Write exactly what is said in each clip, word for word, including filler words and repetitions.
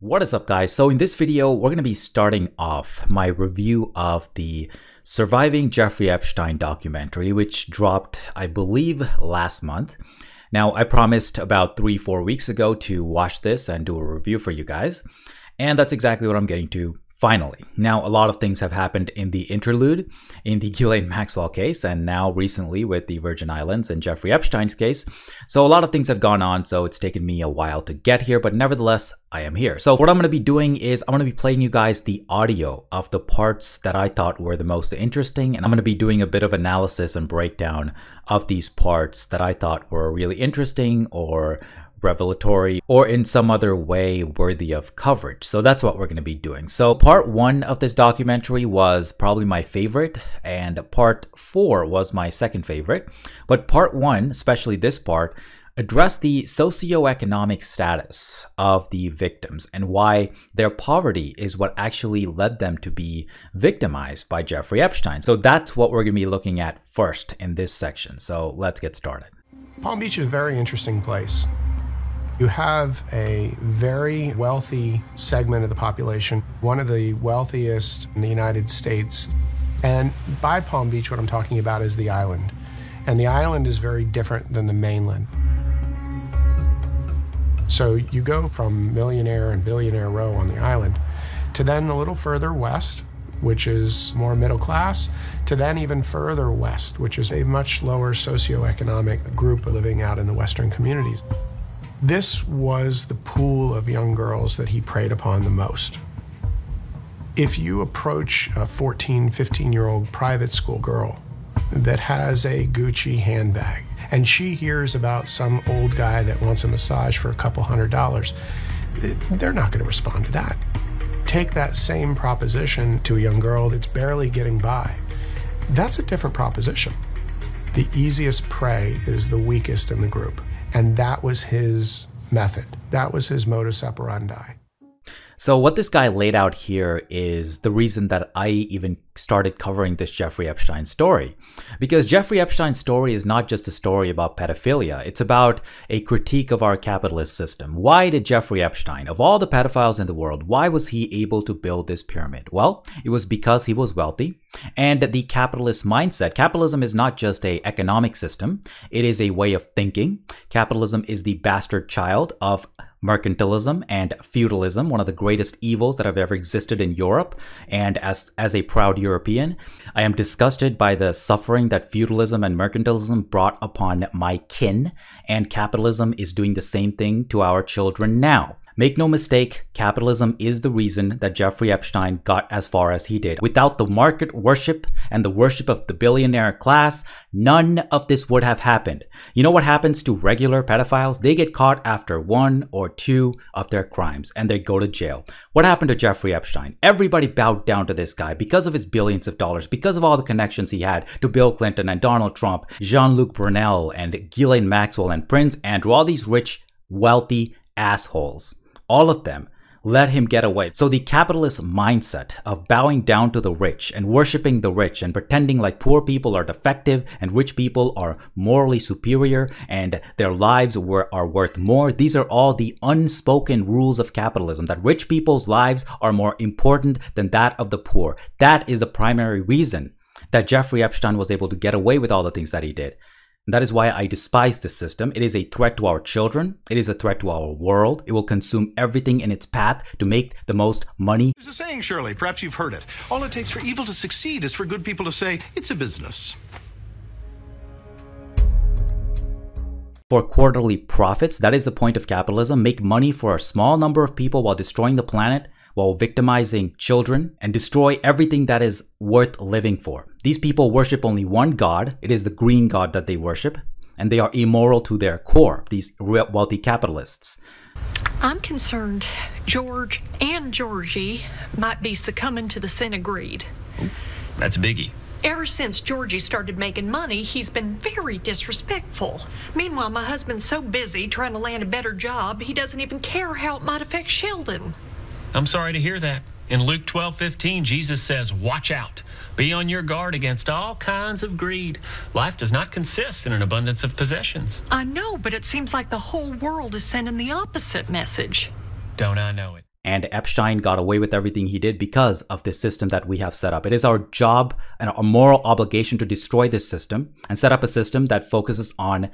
What is up, guys? So in this video, we're going to be starting off my review of the Surviving Jeffrey Epstein documentary, which dropped, I believe, last month. Now, I promised about three, four weeks ago to watch this and do a review for you guys. And that's exactly what I'm getting to finally. Now, a lot of things have happened in the interlude in the Ghislaine Maxwell case, and now recently with the Virgin Islands and Jeffrey Epstein's case. So a lot of things have gone on, so it's taken me a while to get here, but nevertheless, I am here. So what I'm going to be doing is I'm going to be playing you guys the audio of the parts that I thought were the most interesting, and I'm going to be doing a bit of analysis and breakdown of these parts that I thought were really interesting or revelatory or in some other way worthy of coverage. So that's what we're going to be doing. So part one of this documentary was probably my favorite, and part four was my second favorite. But part one, especially this part, addressed the socioeconomic status of the victims and why their poverty is what actually led them to be victimized by Jeffrey Epstein. So that's what we're going to be looking at first in this section. So let's get started. Palm Beach is a very interesting place. You have a very wealthy segment of the population, one of the wealthiest in the United States. And by Palm Beach, what I'm talking about is the island. And the island is very different than the mainland. So you go from millionaire and billionaire row on the island to then a little further west, which is more middle class, to then even further west, which is a much lower socioeconomic group living out in the Western communities. This was the pool of young girls that he preyed upon the most. If you approach a fourteen, fifteen-year-old private school girl that has a Gucci handbag, and she hears about some old guy that wants a massage for a couple hundred dollars, they're not going to respond to that. Take that same proposition to a young girl that's barely getting by. That's a different proposition. The easiest prey is the weakest in the group. And that was his method. That was his modus operandi. So what this guy laid out here is the reason that I even started covering this Jeffrey Epstein story. Because Jeffrey Epstein's story is not just a story about pedophilia. It's about a critique of our capitalist system. Why did Jeffrey Epstein, of all the pedophiles in the world, why was he able to build this pyramid? Well, it was because he was wealthy. And the capitalist mindset. Capitalism is not just an economic system. It is a way of thinking. Capitalism is the bastard child of mercantilism and feudalism, one of the greatest evils that have ever existed in Europe. And as, as a proud European, I am disgusted by the suffering that feudalism and mercantilism brought upon my kin. And capitalism is doing the same thing to our children now. Make no mistake, capitalism is the reason that Jeffrey Epstein got as far as he did. Without the market worship and the worship of the billionaire class, none of this would have happened. You know what happens to regular pedophiles? They get caught after one or two of their crimes and they go to jail. What happened to Jeffrey Epstein? Everybody bowed down to this guy because of his billions of dollars, because of all the connections he had to Bill Clinton and Donald Trump, Jean-Luc Brunel and Ghislaine Maxwell and Prince Andrew, all these rich, wealthy assholes. All of them let him get away. So the capitalist mindset of bowing down to the rich and worshiping the rich and pretending like poor people are defective and rich people are morally superior and their lives were, are worth more. These are all the unspoken rules of capitalism, that rich people's lives are more important than that of the poor. That is the primary reason that Jeffrey Epstein was able to get away with all the things that he did. That is why I despise this system. It is a threat to our children. It is a threat to our world. It will consume everything in its path to make the most money. There's a saying, surely, perhaps you've heard it. All it takes for evil to succeed is for good people to say, it's a business. For quarterly profits, that is the point of capitalism. Make money for a small number of people while destroying the planet, while victimizing children, and destroy everything that is worth living for. These people worship only one god. It is the green god that they worship, and they are immoral to their core, these wealthy capitalists. I'm concerned George and Georgie might be succumbing to the sin of greed. Ooh, that's a biggie. Ever since Georgie started making money, he's been very disrespectful. Meanwhile, my husband's so busy trying to land a better job, he doesn't even care how it might affect Sheldon. I'm sorry to hear that. In Luke twelve fifteen, Jesus says, watch out, be on your guard against all kinds of greed. Life does not consist in an abundance of possessions. I know, but it seems like the whole world is sending the opposite message. Don't I know it? And Epstein got away with everything he did because of this system that we have set up. It is our job and a moral obligation to destroy this system and set up a system that focuses on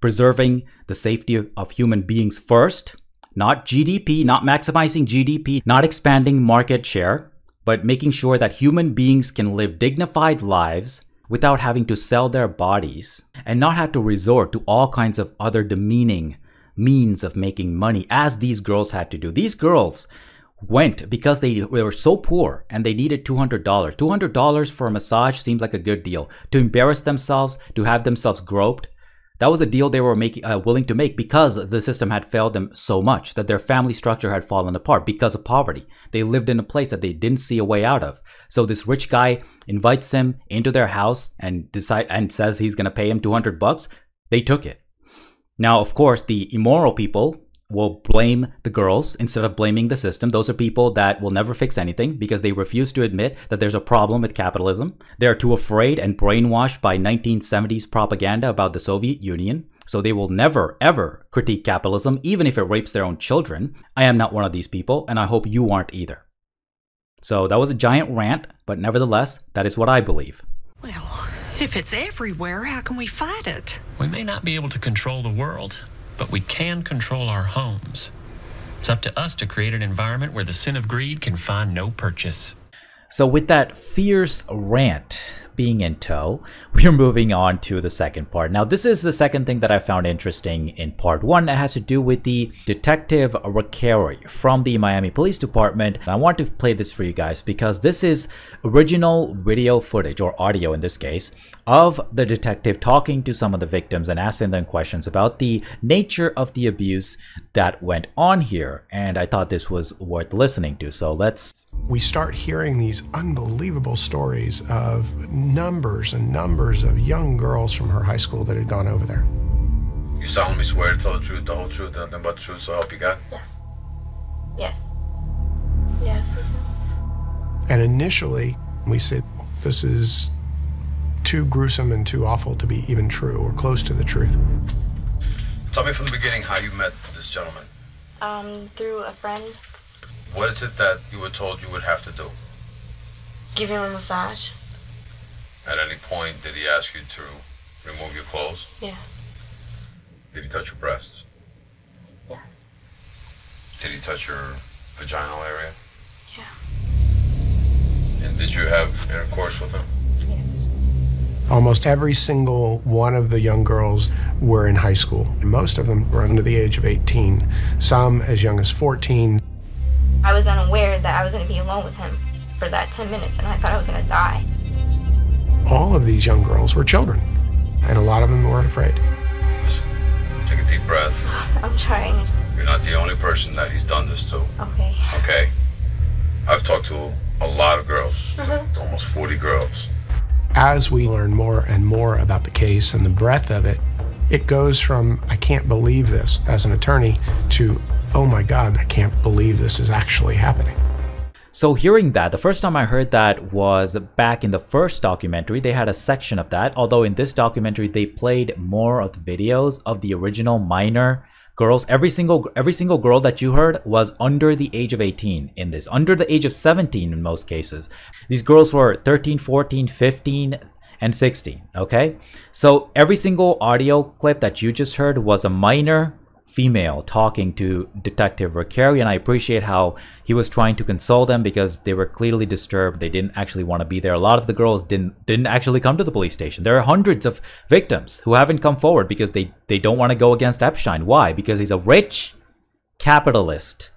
preserving the safety of human beings first, not G D P, not maximizing G D P, not expanding market share, but making sure that human beings can live dignified lives without having to sell their bodies and not have to resort to all kinds of other demeaning means of making money as these girls had to do. These girls went because they were so poor and they needed two hundred dollars. two hundred dollars for a massage seemed like a good deal. To embarrass themselves, to have themselves groped, that was a deal they were making, uh, willing to make because the system had failed them so much that their family structure had fallen apart because of poverty. They lived in a place that they didn't see a way out of. So this rich guy invites him into their house and decide and says he's going to pay him two hundred bucks. They took it. Now, of course, the immoral people will blame the girls instead of blaming the system. Those are people that will never fix anything because they refuse to admit that there's a problem with capitalism. They're too afraid and brainwashed by nineteen seventies propaganda about the Soviet Union. So they will never, ever critique capitalism, even if it rapes their own children. I am not one of these people, and I hope you aren't either. So that was a giant rant, but nevertheless, that is what I believe. Well, if it's everywhere, how can we fight it? We may not be able to control the world, but we can control our homes. It's up to us to create an environment where the sin of greed can find no purchase. So with that fierce rant being in tow, we're moving on to the second part. Now, this is the second thing that I found interesting in part one. It has to do with the Detective Rickeri from the Miami Police Department. And I want to play this for you guys because this is original video footage, or audio in this case, of the detective talking to some of the victims and asking them questions about the nature of the abuse that went on here. And I thought this was worth listening to. So let's... We start hearing these unbelievable stories of numbers and numbers of young girls from her high school that had gone over there. You solemnly swear to tell the truth, the whole truth, nothing but the truth, so help you God? Yeah. Yeah. Yes. And initially, we said, this is too gruesome and too awful to be even true or close to the truth. Tell me from the beginning how you met this gentleman. Um, through a friend. What is it that you were told you would have to do? Give him a massage. At any point, did he ask you to remove your clothes? Yeah. Did he touch your breasts? Yes. Did he touch your vaginal area? Yeah. And did you have intercourse with him? Yes. Almost every single one of the young girls were in high school, and most of them were under the age of eighteen, some as young as fourteen. I was unaware that I was going to be alone with him for that ten minutes, and I thought I was going to die. All of these young girls were children, and a lot of them were afraid. Listen, take a deep breath. I'm trying. You're not the only person that he's done this to. Okay. Okay? I've talked to a lot of girls, mm-hmm. almost forty girls. As we learn more and more about the case and the breadth of it, it goes from, I can't believe this as an attorney, to, oh my God, I can't believe this is actually happening. So hearing that, the first time I heard that was back in the first documentary. They had a section of that, although in this documentary, they played more of the videos of the original minor girls. Every single every single girl that you heard was under the age of eighteen in this, under the age of seventeen in most cases. These girls were thirteen, fourteen, fifteen, and sixteen, okay? So every single audio clip that you just heard was a minor female talking to Detective Rickeri, and I appreciate how he was trying to console them because they were clearly disturbed. They didn't actually want to be there. A lot of the girls didn't didn't actually come to the police station. There are hundreds of victims who haven't come forward because they, they don't want to go against Epstein. Why? Because he's a rich capitalist,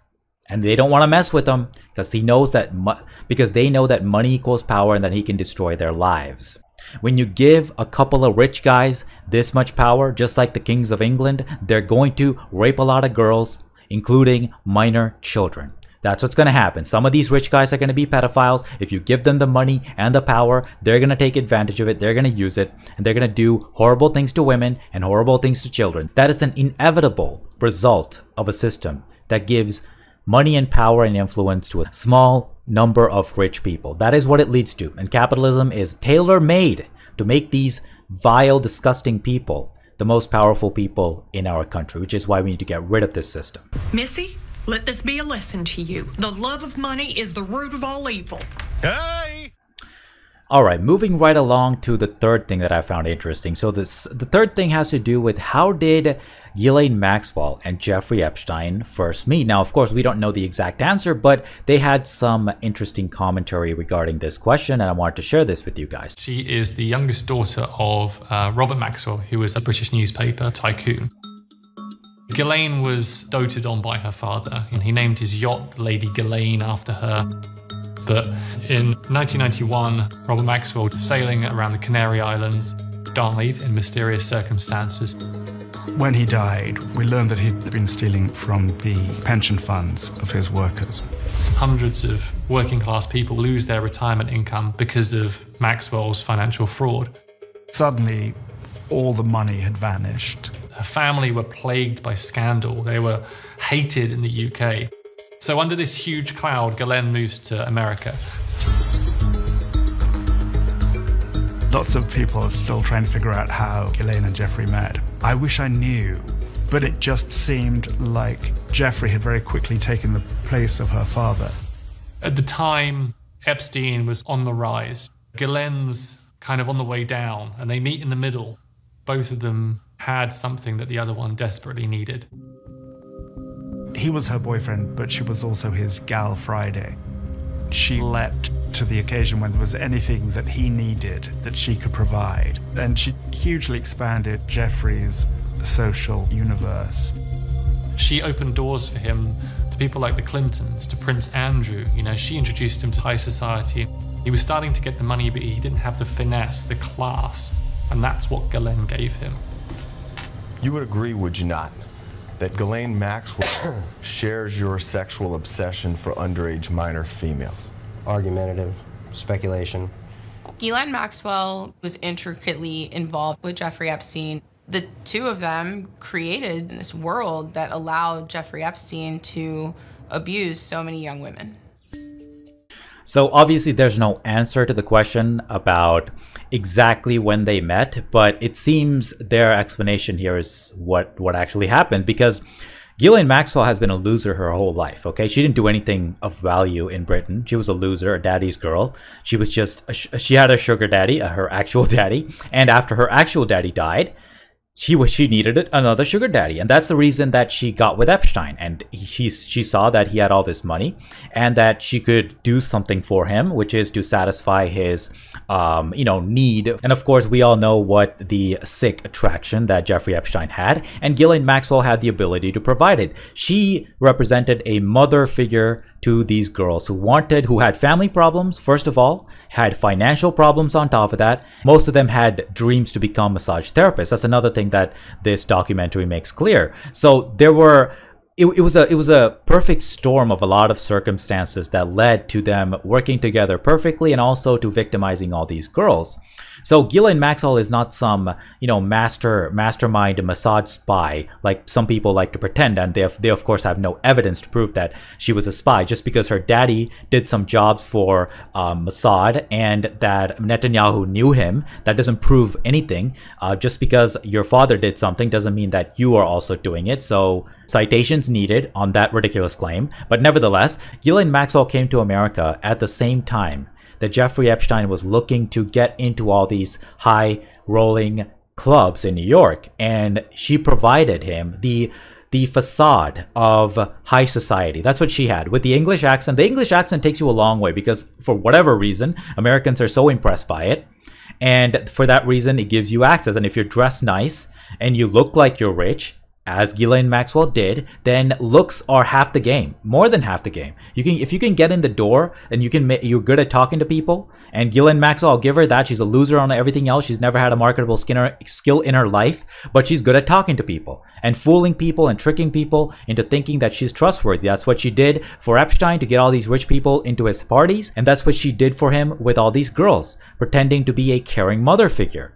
and they don't want to mess with him because he knows that mo- because they know that money equals power and that he can destroy their lives. When you give a couple of rich guys this much power, just like the kings of England, they're going to rape a lot of girls, including minor children. That's what's going to happen. Some of these rich guys are going to be pedophiles. If you give them the money and the power, they're going to take advantage of it. They're going to use it, and they're going to do horrible things to women and horrible things to children. That is an inevitable result of a system that gives money and power and influence to a small number of rich people. That is what it leads to. And capitalism is tailor-made to make these vile, disgusting people the most powerful people in our country, which is why we need to get rid of this system. Missy, Let this be a lesson to you. The love of money is the root of all evil. Hey! Alright, moving right along to the third thing that I found interesting. So this, the third thing has to do with how did Ghislaine Maxwell and Jeffrey Epstein first meet? Now, of course, we don't know the exact answer, but they had some interesting commentary regarding this question, and I wanted to share this with you guys. She is the youngest daughter of uh, Robert Maxwell, who was a British newspaper tycoon. Ghislaine was doted on by her father, and he named his yacht Lady Ghislaine after her. But in nineteen ninety-one, Robert Maxwell was sailing around the Canary Islands, died in mysterious circumstances. When he died, we learned that he'd been stealing from the pension funds of his workers. Hundreds of working-class people lose their retirement income because of Maxwell's financial fraud. Suddenly, all the money had vanished. Her family were plagued by scandal. They were hated in the U K. So under this huge cloud, Ghislaine moves to America. Lots of people are still trying to figure out how Ghislaine and Jeffrey met. I wish I knew, but it just seemed like Jeffrey had very quickly taken the place of her father. At the time, Epstein was on the rise. Ghislaine's kind of on the way down, and they meet in the middle. Both of them had something that the other one desperately needed. He was her boyfriend, but she was also his gal Friday. She leapt to the occasion when there was anything that he needed that she could provide. And she hugely expanded Jeffrey's social universe. She opened doors for him to people like the Clintons, to Prince Andrew. You know, she introduced him to high society. He was starting to get the money, but he didn't have the finesse, the class. And that's what Ghislaine gave him. You would agree, would you not, that Ghislaine Maxwell shares your sexual obsession for underage minor females? Argumentative, speculation. Ghislaine Maxwell was intricately involved with Jeffrey Epstein. The two of them created this world that allowed Jeffrey Epstein to abuse so many young women. So obviously there's no answer to the question about exactly when they met, but it seems their explanation here is what what actually happened, because Ghislaine Maxwell has been a loser her whole life, okay? She didn't do anything of value in Britain. She was a loser, a daddy's girl. She was just, a, she had a sugar daddy, a, her actual daddy, and after her actual daddy died, she was she needed another sugar daddy, and that's the reason that she got with Epstein. And he, she saw that he had all this money and that she could do something for him, which is to satisfy his um you know need. And of course we all know what the sick attraction that Jeffrey Epstein had, and Ghislaine Maxwell had the ability to provide it. She represented a mother figure to these girls who wanted, who had family problems first of all, had financial problems on top of that. Most of them had dreams to become massage therapists. That's another thing that this documentary makes clear. So there were, it, it was a it was a perfect storm of a lot of circumstances that led to them working together perfectly, and also to victimizing all these girls. So Ghislaine Maxwell is not some, you know, master mastermind massage spy like some people like to pretend, and they they of course have no evidence to prove that she was a spy, just because her daddy did some jobs for um, Mossad and that Netanyahu knew him. That doesn't prove anything. Uh, just because your father did something doesn't mean that you are also doing it. So citations needed on that ridiculous claim. But nevertheless, Ghislaine Maxwell came to America at the same time that Jeffrey Epstein was looking to get into all these high rolling clubs in New York, and she provided him the the facade of high society. That's what she had, with the English accent. The English accent takes you a long way because for whatever reason, Americans are so impressed by it. And for that reason, it gives you access. And if you're dressed nice and you look like you're rich, as Ghislaine Maxwell did, then looks are half the game, more than half the game. You can, if you can get in the door and you can, you're good at talking to people. And Ghislaine Maxwell, I'll give her that. She's a loser on everything else. She's never had a marketable skill in her life, but she's good at talking to people and fooling people and tricking people into thinking that she's trustworthy. That's what she did for Epstein to get all these rich people into his parties, and that's what she did for him with all these girls, pretending to be a caring mother figure.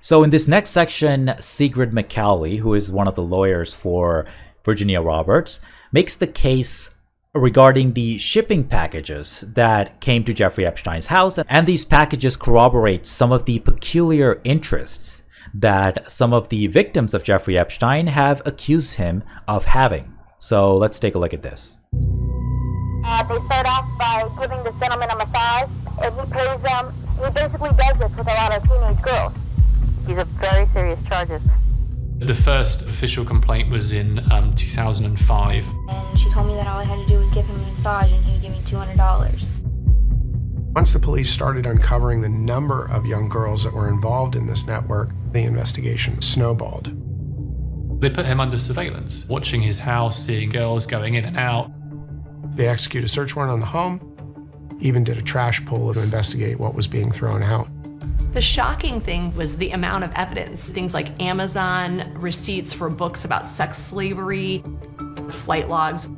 So in this next section, Sigrid McCauley, who is one of the lawyers for Virginia Roberts, makes the case regarding the shipping packages that came to Jeffrey Epstein's house. And these packages corroborate some of the peculiar interests that some of the victims of Jeffrey Epstein have accused him of having. So let's take a look at this. Uh, they start off by giving this gentleman a massage, and he plays them. He basically does this with a lot of teenage girls. These are very serious charges. The first official complaint was in um, two thousand five. And she told me that all I had to do was give him a massage and he would give me two hundred dollars. Once the police started uncovering the number of young girls that were involved in this network, the investigation snowballed. They put him under surveillance, watching his house, seeing girls going in and out. They executed a search warrant on the home, even did a trash pull to investigate what was being thrown out. The shocking thing was the amount of evidence. Things like Amazon receipts for books about sex slavery, flight logs,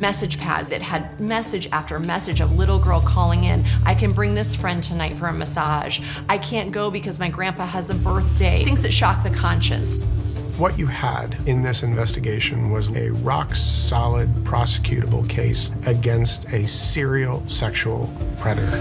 message pads that had message after message of little girl calling in, I can bring this friend tonight for a massage. I can't go because my grandpa has a birthday. Things that shock the conscience. What you had in this investigation was a rock-solid prosecutable case against a serial sexual predator.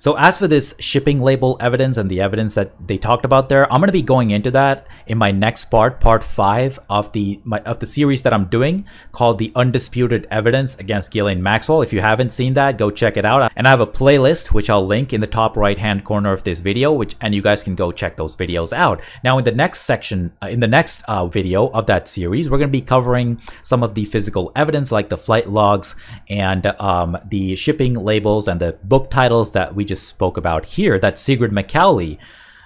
So as for this shipping label evidence and the evidence that they talked about there, I'm going to be going into that in my next part, part five of the my, of the series that I'm doing called The Undisputed Evidence Against Ghislaine Maxwell. If you haven't seen that, go check it out. And I have a playlist, which I'll link in the top right-hand corner of this video, which and you guys can go check those videos out. Now, in the next section, uh, in the next uh, video of that series, we're going to be covering some of the physical evidence like the flight logs and um, the shipping labels and the book titles that we just spoke about here, that Sigrid McCauley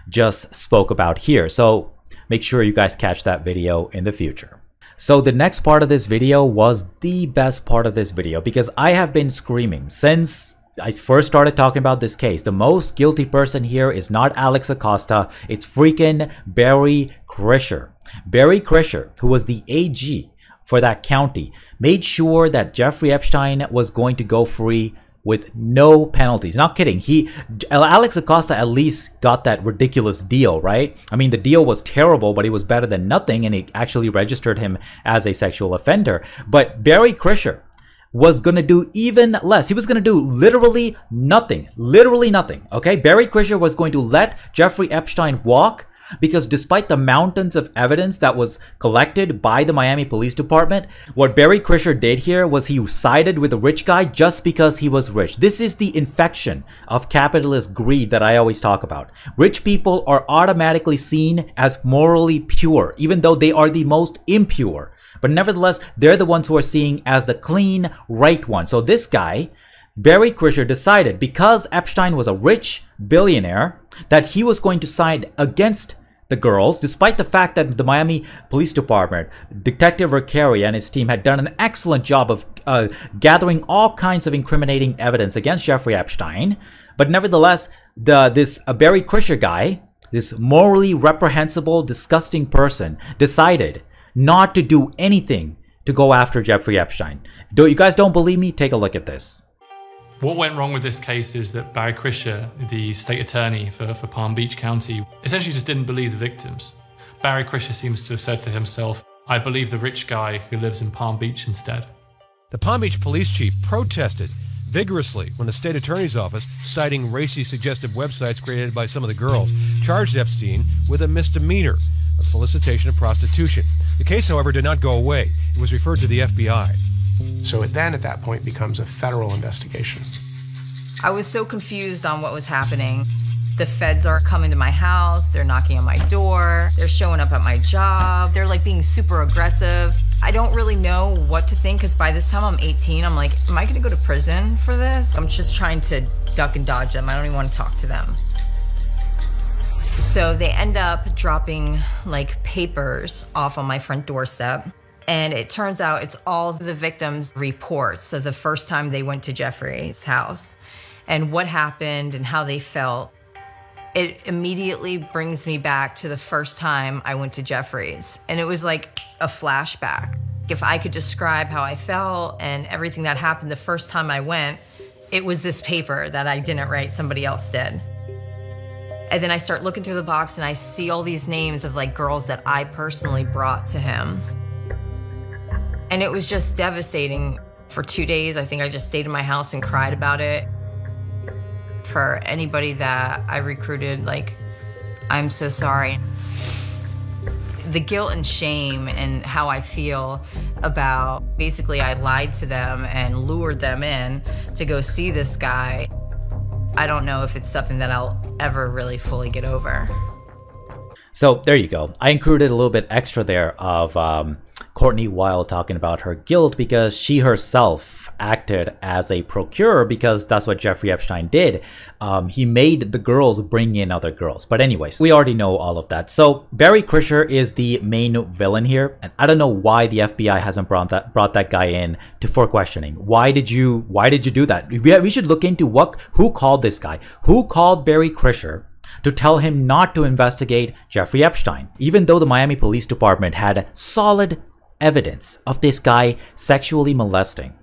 just spoke about here. So make sure you guys catch that video in the future. So the next part of this video was the best part of this video because I have been screaming since I first started talking about this case. The most guilty person here is not Alex Acosta, it's freaking Barry Krischer. Barry Krischer, who was the A G for that county, made sure that Jeffrey Epstein was going to go free with no penalties. Not kidding. He, Alex Acosta at least got that ridiculous deal, right? I mean, the deal was terrible, but it was better than nothing, and it actually registered him as a sexual offender. But Barry Krischer was going to do even less. He was going to do literally nothing. Literally nothing, okay? Barry Krischer was going to let Jeffrey Epstein walk because despite the mountains of evidence that was collected by the Miami Police Department, what Barry Krischer did here was he sided with a rich guy just because he was rich. This is the infection of capitalist greed that I always talk about. Rich people are automatically seen as morally pure, even though they are the most impure. But nevertheless, they're the ones who are seen as the clean, right one. So this guy, Barry Krischer, decided because Epstein was a rich billionaire that he was going to side against the girls, despite the fact that the Miami Police Department, Detective Rickeri and his team had done an excellent job of uh, gathering all kinds of incriminating evidence against Jeffrey Epstein. But nevertheless, the this uh, Barry Krischer guy, this morally reprehensible, disgusting person, decided not to do anything to go after Jeffrey Epstein. Do you guys don't believe me? Take a look at this. What went wrong with this case is that Barry Krischer, the state attorney for, for Palm Beach County, essentially just didn't believe the victims. Barry Krischer seems to have said to himself, I believe the rich guy who lives in Palm Beach instead. The Palm Beach police chief protested vigorously when the state attorney's office, citing racy suggestive websites created by some of the girls, charged Epstein with a misdemeanor of solicitation of prostitution. The case, however, did not go away. It was referred to the F B I. So it then, at that point, becomes a federal investigation. I was so confused on what was happening. The feds are coming to my house, they're knocking on my door, they're showing up at my job, they're like being super aggressive. I don't really know what to think because by this time I'm eighteen, I'm like, am I gonna go to prison for this? I'm just trying to duck and dodge them, I don't even want to talk to them. So they end up dropping like papers off on my front doorstep. And it turns out it's all the victims' reports. So the first time they went to Jeffrey's house and what happened and how they felt, it immediately brings me back to the first time I went to Jeffrey's. And it was like a flashback. If I could describe how I felt and everything that happened the first time I went, it was this paper that I didn't write, somebody else did. And then I start looking through the box and I see all these names of like girls that I personally brought to him. And it was just devastating. For two days, I think I just stayed in my house and cried about it. For anybody that I recruited, like, I'm so sorry. the guilt and shame and how I feel about basically I lied to them and lured them in to go see this guy. I don't know if it's something that I'll ever really fully get over. So there you go. I included a little bit extra there of um, Courtney Wilde talking about her guilt because she herself acted as a procurer, because that's what Jeffrey Epstein did. Um, he made the girls bring in other girls. But anyways, we already know all of that. So Barry Krischer is the main villain here. And I don't know why the F B I hasn't brought that brought that guy in to for questioning. Why did you why did you do that? We, we should look into what who called this guy. Who called Barry Krischer to tell him not to investigate Jeffrey Epstein, even though the Miami Police Department had solid evidence of this guy sexually molesting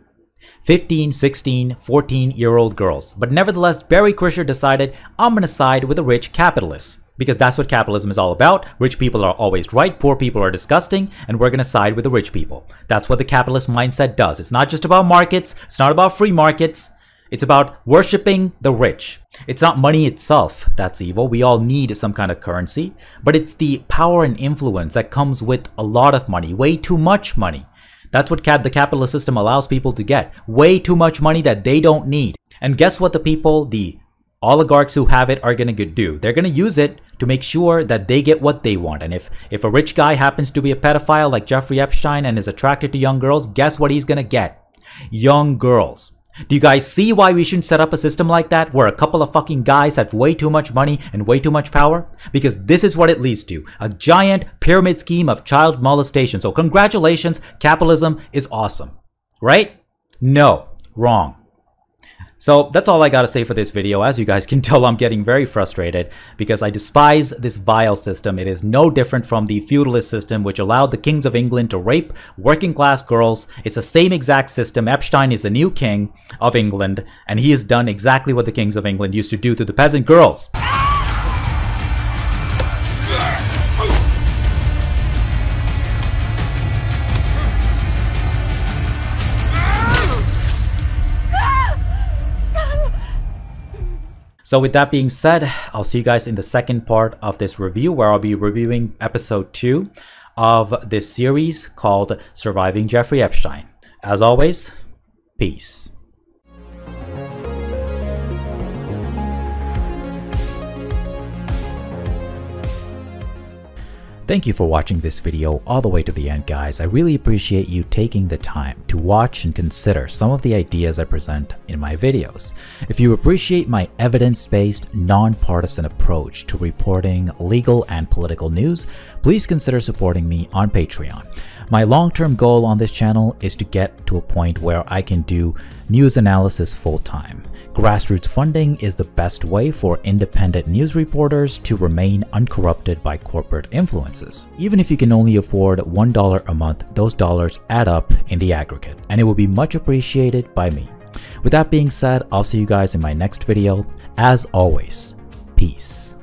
fifteen, sixteen, fourteen-year-old girls. But nevertheless, Barry Krischer decided, I'm going to side with the rich capitalists, because that's what capitalism is all about. Rich people are always right, poor people are disgusting, and we're going to side with the rich people. That's what the capitalist mindset does. It's not just about markets, it's not about free markets. It's about worshipping the rich. It's not money itself that's evil. We all need some kind of currency, but it's the power and influence that comes with a lot of money, way too much money. That's what cap- the capitalist system allows people to get, way too much money that they don't need. And guess what the people, the oligarchs who have it, are going to do? They're going to use it to make sure that they get what they want. And if, if a rich guy happens to be a pedophile like Jeffrey Epstein and is attracted to young girls, guess what he's going to get? Young girls. Do you guys see why we shouldn't set up a system like that, where a couple of fucking guys have way too much money and way too much power? Because this is what it leads to. A giant pyramid scheme of child molestation. So congratulations, capitalism is awesome. Right? No. Wrong. So that's all I gotta say for this video. As you guys can tell, I'm getting very frustrated because I despise this vile system. It is no different from the feudalist system, which allowed the kings of England to rape working class girls. It's the same exact system. Epstein is the new king of England, and he has done exactly what the kings of England used to do to the peasant girls. So with that being said, I'll see you guys in the second part of this review, where I'll be reviewing episode two of this series called Surviving Jeffrey Epstein. As always, peace. Thank you for watching this video all the way to the end, guys. I really appreciate you taking the time to watch and consider some of the ideas I present in my videos. If you appreciate my evidence-based, nonpartisan approach to reporting legal and political news, please consider supporting me on Patreon. My long-term goal on this channel is to get to a point where I can do news analysis full-time. Grassroots funding is the best way for independent news reporters to remain uncorrupted by corporate influences. Even if you can only afford one dollar a month, those dollars add up in the aggregate, and it will be much appreciated by me. With that being said, I'll see you guys in my next video. As always, peace.